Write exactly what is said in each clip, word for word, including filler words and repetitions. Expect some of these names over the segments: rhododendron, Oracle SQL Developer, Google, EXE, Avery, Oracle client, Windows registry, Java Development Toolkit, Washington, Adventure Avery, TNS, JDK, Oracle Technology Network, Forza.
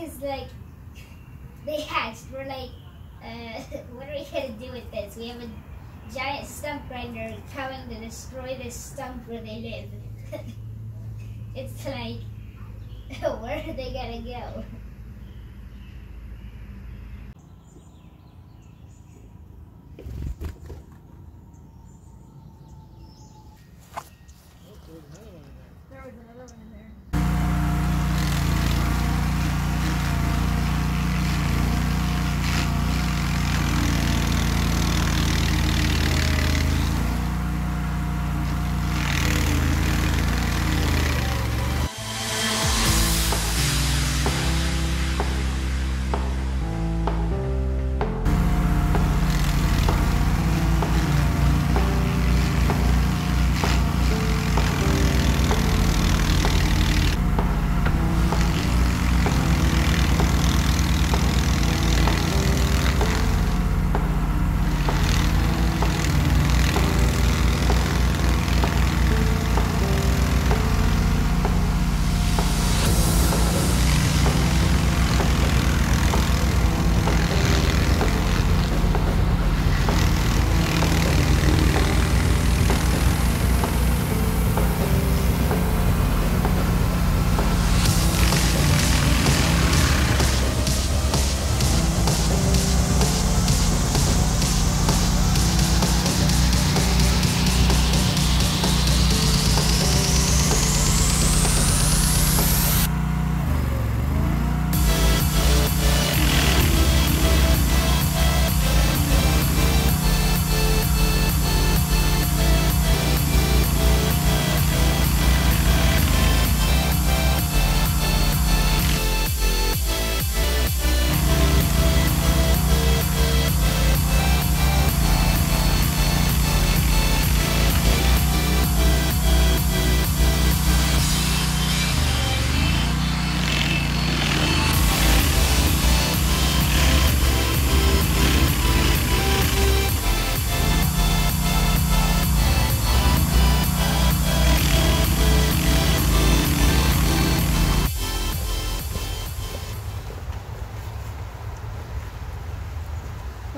because like they hatched. We're like, uh, what are we gonna do with this? We have a giant stump grinder coming to destroy this stump where they live. It's like, where are they gonna go?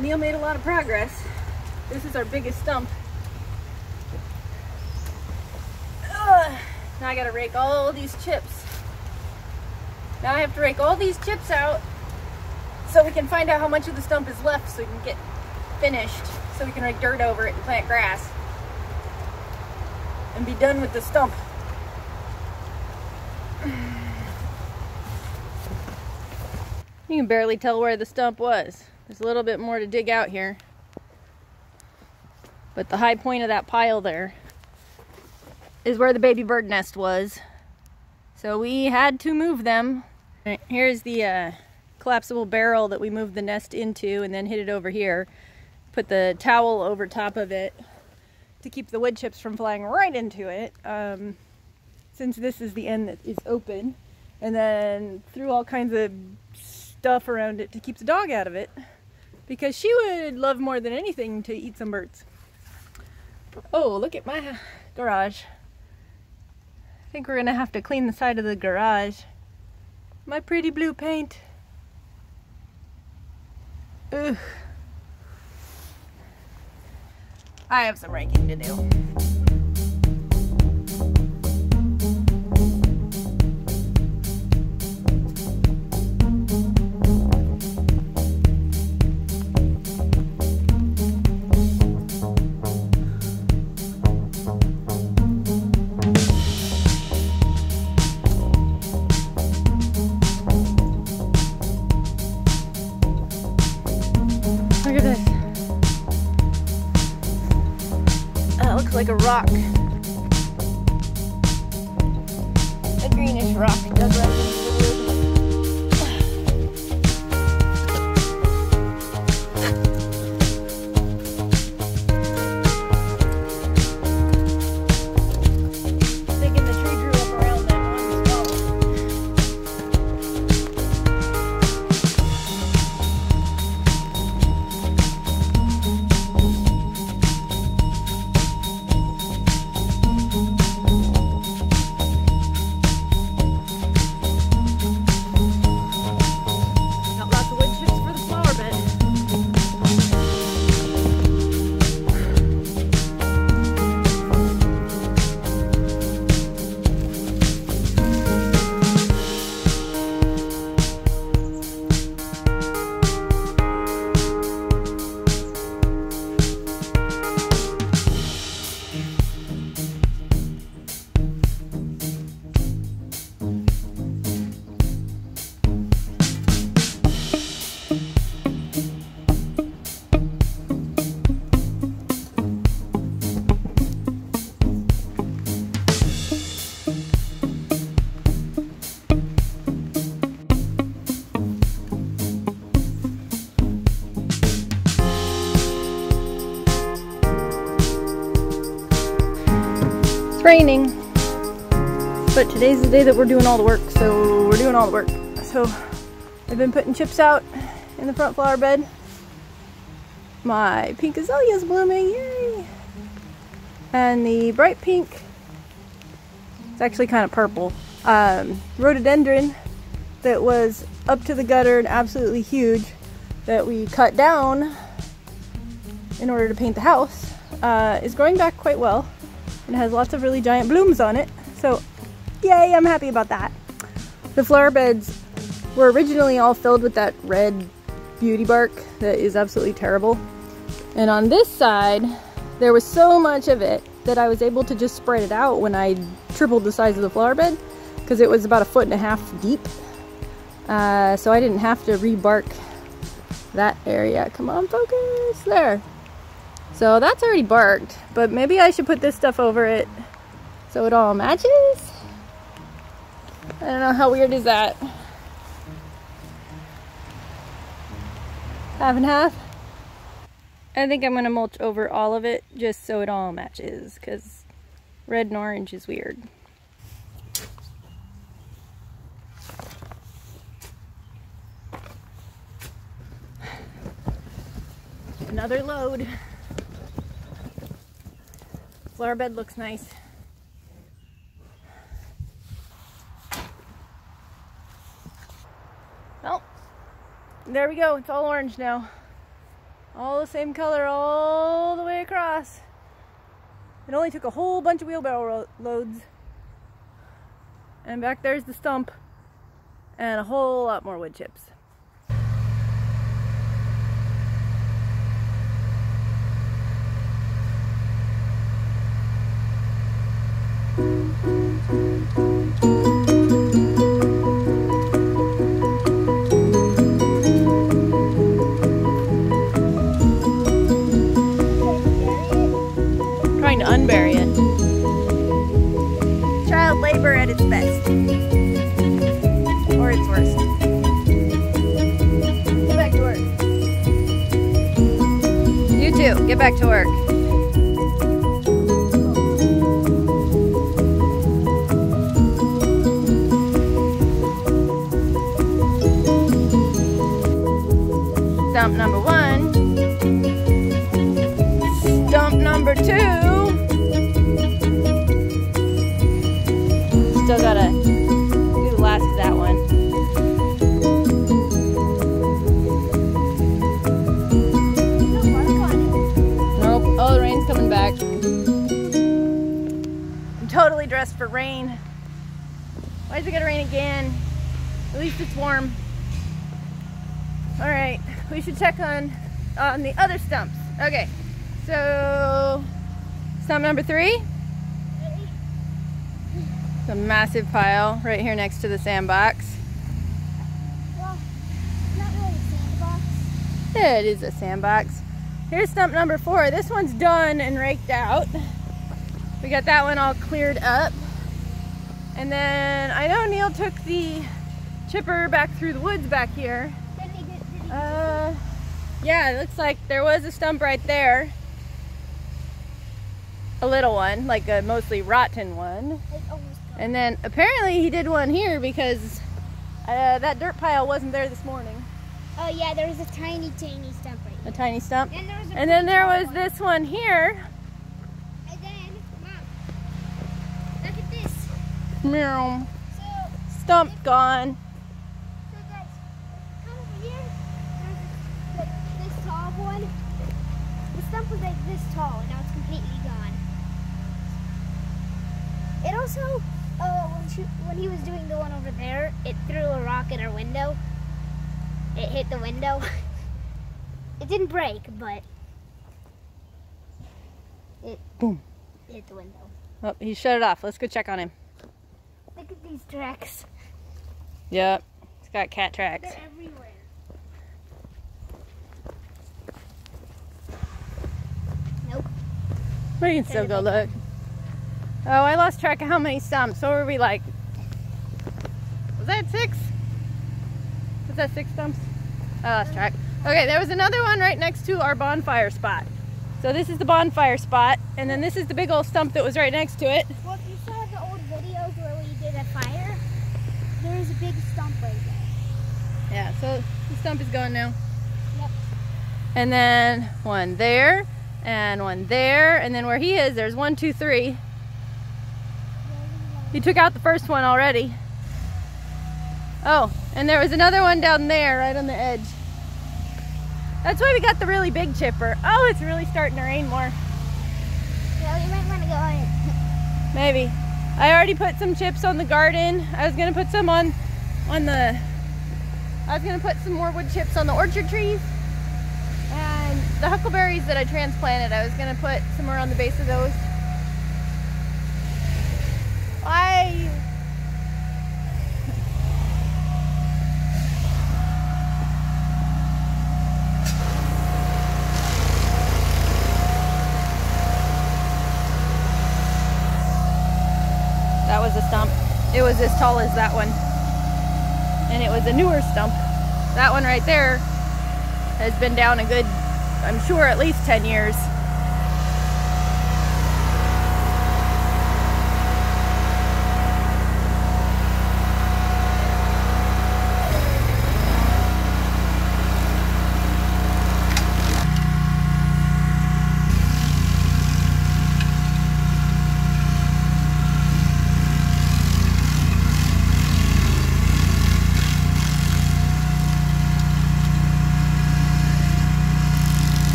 Neil made a lot of progress. This is our biggest stump. Ugh. Now I gotta rake all these chips. Now I have to rake all these chips out so we can find out how much of the stump is left so we can get finished, so we can rake dirt over it and plant grass and be done with the stump. You can barely tell where the stump was. There's a little bit more to dig out here, but the high point of that pile there is where the baby bird nest was, so we had to move them. Right, here's the uh, collapsible barrel that we moved the nest into and then hid it over here. Put the towel over top of it to keep the wood chips from flying right into it, um, since this is the end that is open, and then threw all kinds of stuff around it to keep the dog out of it, because she would love more than anything to eat some birds. Oh, look at my garage. I think we're gonna have to clean the side of the garage. My pretty blue paint. Ugh. I have some raking to do. Like a rock, a greenish rock dug right into the wood. Thinking the tree grew up around that one spot. training. But today's the day that we're doing all the work, so we're doing all the work. So I've been putting chips out in the front flower bed. My pink azalea's blooming, yay! And the bright pink, it's actually kind of purple, um, rhododendron that was up to the gutter and absolutely huge that we cut down in order to paint the house, uh, is growing back quite well and has lots of really giant blooms on it. So yay, I'm happy about that. The flower beds were originally all filled with that red beauty bark that is absolutely terrible. And on this side, there was so much of it that I was able to just spread it out when I tripled the size of the flower bed, because it was about a foot and a half deep. Uh, so I didn't have to re-bark that area. Come on, focus, there. So that's already barked, but maybe I should put this stuff over it so it all matches. I don't know, how weird is that? Half and half. I think I'm gonna mulch over all of it just so it all matches, because red and orange is weird. Another load. Flower bed looks nice. Well, there we go, it's all orange now. All the same color all the way across. It only took a whole bunch of wheelbarrow loads. And back there's the stump and a whole lot more wood chips. Trying to unbury it. Child labor at its best. Or its worst. Get back to work. You too, get back to work. Stump number one, stump number two, still gotta do the last of that one. Nope, oh the rain's coming back. I'm totally dressed for rain. Why is it gonna rain again? At least it's warm. All right, we should check on on the other stumps. Okay, so stump number three. It's a massive pile right here next to the sandbox. Well, it's not really a sandbox. Yeah, it is a sandbox. Here's stump number four. This one's done and raked out. We got that one all cleared up. And then I know Neil took the chipper back through the woods back here. Uh, yeah, it looks like there was a stump right there. A little one, like a mostly rotten one. And then apparently he did one here because uh, that dirt pile wasn't there this morning. Oh yeah, there was a tiny, tiny stump right here. A tiny stump? And, there was and then there was one. This one here. And then, Mom, look at this. Meow. So, stump gone. One. The stump was like this tall, and now it's completely gone. It also, uh, when, she, when he was doing the one over there, it threw a rock at our window. It hit the window. It didn't break, but it boom hit the window. Oh, he shut it off. Let's go check on him. Look at these tracks. Yep, it's got cat tracks. They're everywhere. We can still go look. Oh, I lost track of how many stumps. So were we like, was that six? Was that six stumps? I lost track. Okay, there was another one right next to our bonfire spot. So this is the bonfire spot, and then this is the big old stump that was right next to it. Well, if you saw the old videos where we did a fire, there was a big stump right there. Yeah, so the stump is gone now. Yep. And then one there, and one there, and then where he is, there's one, two, three. He took out the first one already. Oh, and there was another one down there, right on the edge. That's why we got the really big chipper. Oh, it's really starting to rain more. Yeah, we might want to go on it. Maybe. I already put some chips on the garden. I was gonna put some on, on the, I was gonna put some more wood chips on the orchard trees. And the huckleberries that I transplanted, I was gonna put somewhere on the base of those. I... That was a stump. It was as tall as that one. And it was a newer stump. That one right there has been down a good, I'm sure, at least ten years.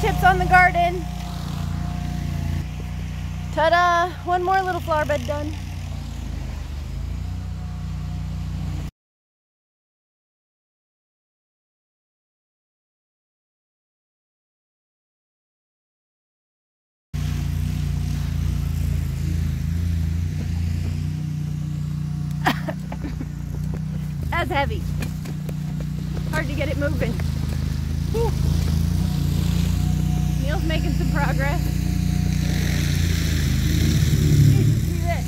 Chips on the garden. Ta-da! One more little flower bed done. That's heavy. Hard to get it moving. Whew. Neil's making some progress. See this.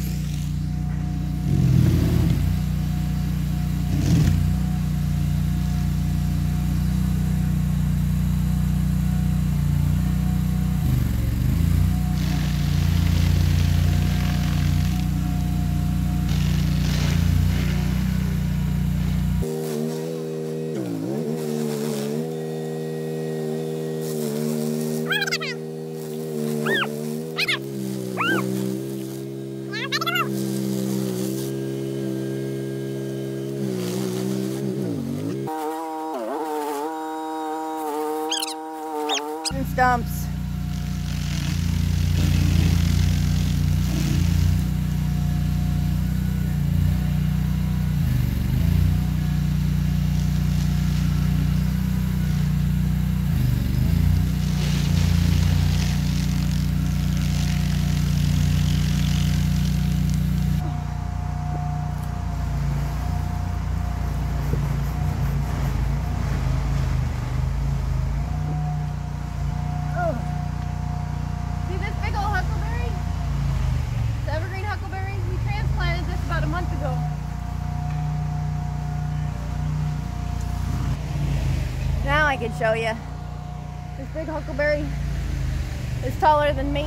Stumps. I could show you. This big huckleberry is taller than me.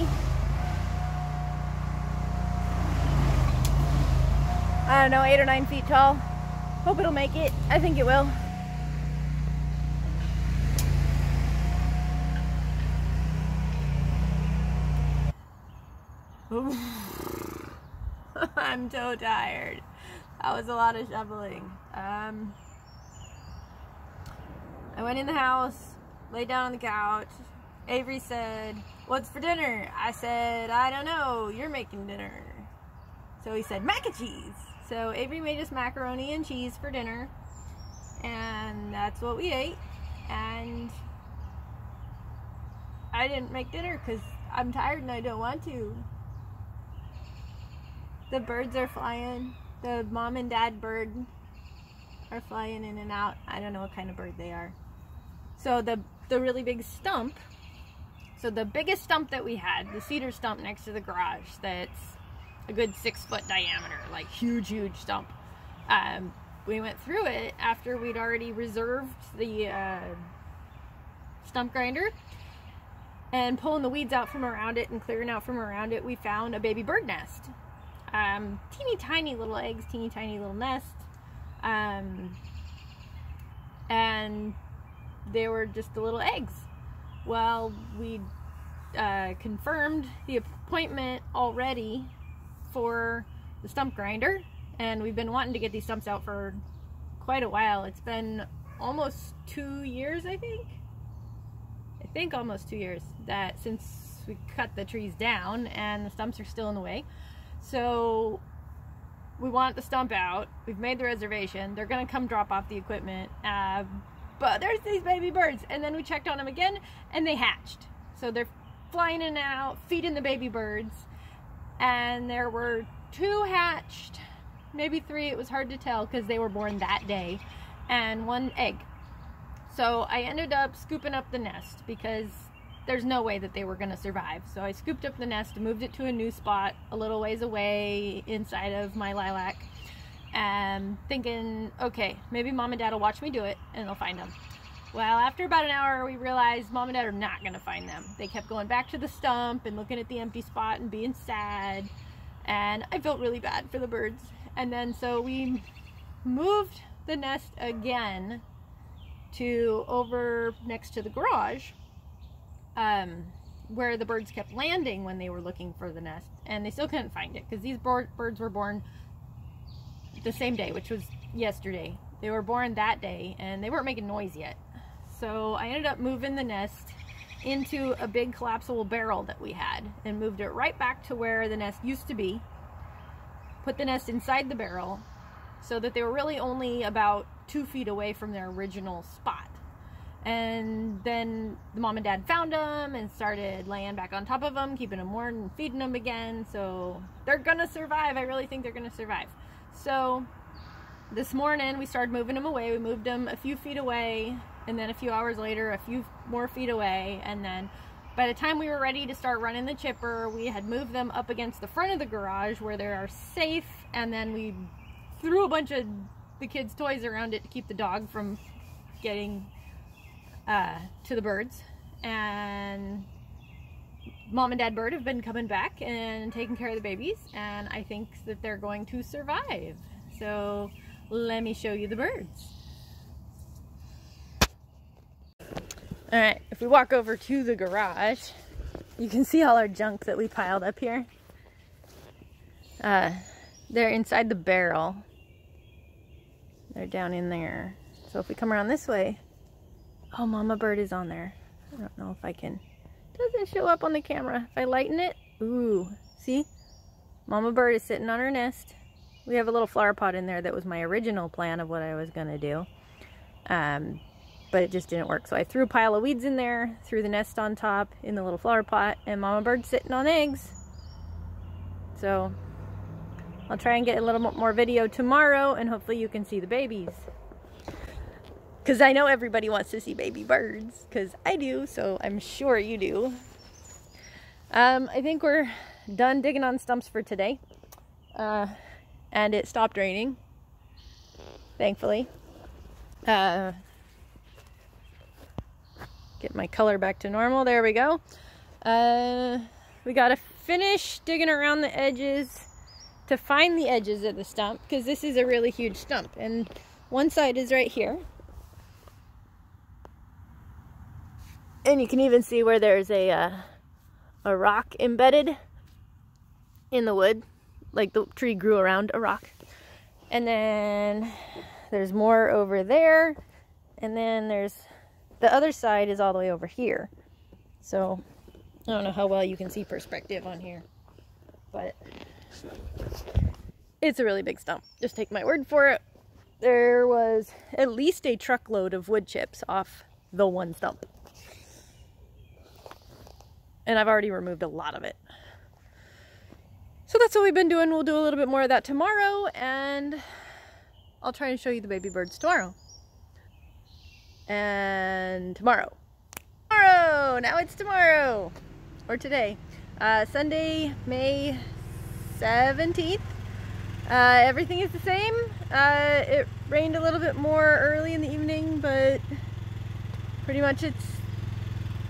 I don't know, eight or nine feet tall. Hope it'll make it. I think it will. I'm so tired. That was a lot of shoveling. Um, I went in the house, laid down on the couch. Avery said, "What's for dinner?" I said, "I don't know, you're making dinner." So he said, "Mac and cheese." So Avery made us macaroni and cheese for dinner, and that's what we ate. And I didn't make dinner because I'm tired and I don't want to. The birds are flying. The mom and dad bird are flying in and out. I don't know what kind of bird they are. So the the really big stump, so the biggest stump that we had, the cedar stump next to the garage that's a good six foot diameter, like huge, huge stump. Um, we went through it after we'd already reserved the uh, stump grinder, and pulling the weeds out from around it and clearing out from around it, we found a baby bird nest. Um, teeny tiny little eggs, teeny tiny little nest. Um, and they were just the little eggs. Well, we uh, confirmed the appointment already for the stump grinder, and we've been wanting to get these stumps out for quite a while. It's been almost two years, I think. I think almost two years that since we cut the trees down, and the stumps are still in the way. So we want the stump out. We've made the reservation. They're gonna come drop off the equipment. Uh, but there's these baby birds, and then we checked on them again and they hatched. So they're flying in and out, feeding the baby birds, and there were two hatched, maybe three, it was hard to tell because they were born that day, and one egg. So I ended up scooping up the nest because there's no way that they were gonna survive. So I scooped up the nest, moved it to a new spot a little ways away inside of my lilac, and thinking, okay, maybe mom and dad will watch me do it and they'll find them. Well, after about an hour, we realized mom and dad are not gonna find them. They kept going back to the stump and looking at the empty spot and being sad, and I felt really bad for the birds. And then so we moved the nest again to over next to the garage, Um, where the birds kept landing when they were looking for the nest, and they still couldn't find it because these birds were born the same day, which was yesterday. They were born that day and they weren't making noise yet. So I ended up moving the nest into a big collapsible barrel that we had and moved it right back to where the nest used to be. Put the nest inside the barrel so that they were really only about two feet away from their original spot. And then the mom and dad found them and started laying back on top of them, keeping them warm and feeding them again. So they're gonna survive. I really think they're gonna survive. So this morning we started moving them away. We moved them a few feet away, and then a few hours later a few more feet away, and then by the time we were ready to start running the chipper, we had moved them up against the front of the garage where they are safe, and then we threw a bunch of the kids' toys around it to keep the dog from getting Uh, to the birds. And mom and dad bird have been coming back and taking care of the babies, and I think that they're going to survive. So let me show you the birds. All right, if we walk over to the garage, you can see all our junk that we piled up here. Uh, they're inside the barrel. They're down in there. So if we come around this way, oh, mama bird is on there. I don't know if I can. It doesn't show up on the camera. If I lighten it, ooh, see? Mama bird is sitting on her nest. We have a little flower pot in there that was my original plan of what I was gonna do. Um, but it just didn't work. So I threw a pile of weeds in there, threw the nest on top in the little flower pot, and mama bird's sitting on eggs. So I'll try and get a little more video tomorrow, and hopefully you can see the babies. Because I know everybody wants to see baby birds, because I do, so I'm sure you do. Um, I think we're done digging on stumps for today. Uh, and it stopped raining, thankfully. Uh, get my color back to normal, there we go. Uh, we gotta finish digging around the edges to find the edges of the stump, because this is a really huge stump. And one side is right here. And you can even see where there's a uh, a rock embedded in the wood, like the tree grew around a rock. And then there's more over there, and then there's the other side is all the way over here. So I don't know how well you can see perspective on here, but it's a really big stump. Just take my word for it. There was at least a truckload of wood chips off the one stump. And I've already removed a lot of it. So that's what we've been doing. We'll do a little bit more of that tomorrow, and I'll try and show you the baby birds tomorrow. And tomorrow. Tomorrow! Now it's tomorrow! Or today. Uh, Sunday, May seventeenth. Uh, everything is the same. Uh, it rained a little bit more early in the evening, but pretty much it's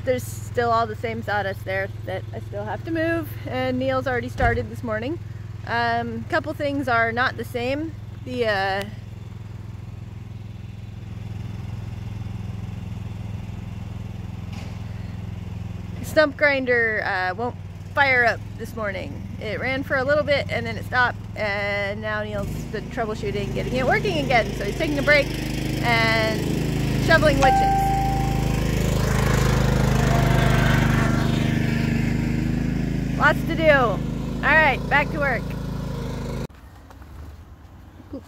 there's still all the same sawdust there that I still have to move, and Neil's already started this morning. A um, couple things are not the same. The uh, stump grinder uh, won't fire up this morning. It ran for a little bit and then it stopped, and now Neil's been troubleshooting, getting it working again. So he's taking a break and shoveling wood chips. Lots to do. All right, back to work. Oops.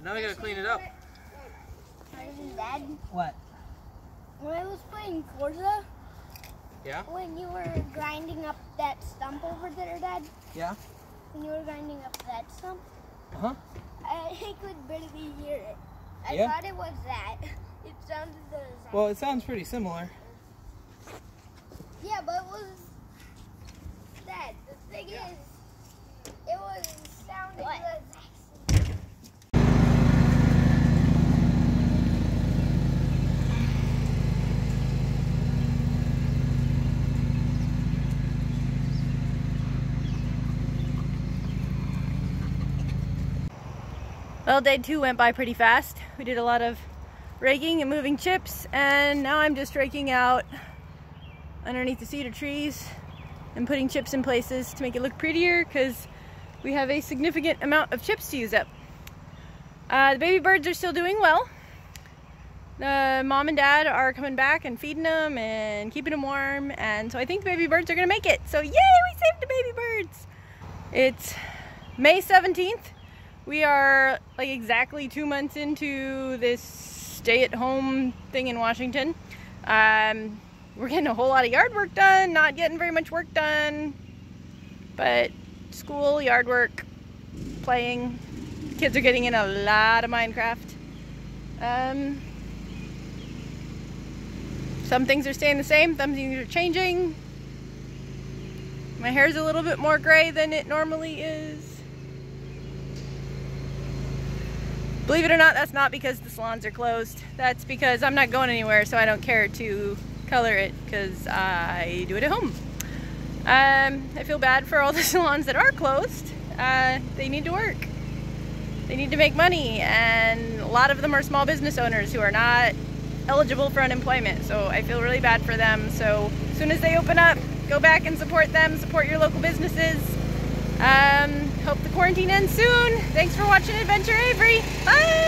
Now I gotta clean it up. Dad, what? When I was playing Forza, yeah. When you were grinding up that stump over there, Dad. Yeah. When you were grinding up that stump. Uh huh. I could barely hear it. I yeah. thought it was that. It sounded the same. Well, it sounds pretty similar. Yeah, but it was that. The thing yeah. is, it was sounding what? the same. Well, day two went by pretty fast. We did a lot of raking and moving chips, and now I'm just raking out underneath the cedar trees and putting chips in places to make it look prettier, because we have a significant amount of chips to use up. Uh, the baby birds are still doing well. The mom and dad are coming back and feeding them and keeping them warm, and so I think the baby birds are gonna make it. So yay, we saved the baby birds! It's May seventeenth. We are like exactly two months into this stay-at-home thing in Washington. Um, we're getting a whole lot of yard work done, not getting very much work done, but school, yard work, playing. Kids are getting in a lot of Minecraft. Um, some things are staying the same, some things are changing. My hair's a little bit more gray than it normally is. Believe it or not, that's not because the salons are closed. That's because I'm not going anywhere, so I don't care to color it because I do it at home. Um, I feel bad for all the salons that are closed. Uh, they need to work. They need to make money, and a lot of them are small business owners who are not eligible for unemployment, so I feel really bad for them. So as soon as they open up, go back and support them, support your local businesses. Um, hope the quarantine ends soon. Thanks for watching Adventure Avery. Bye!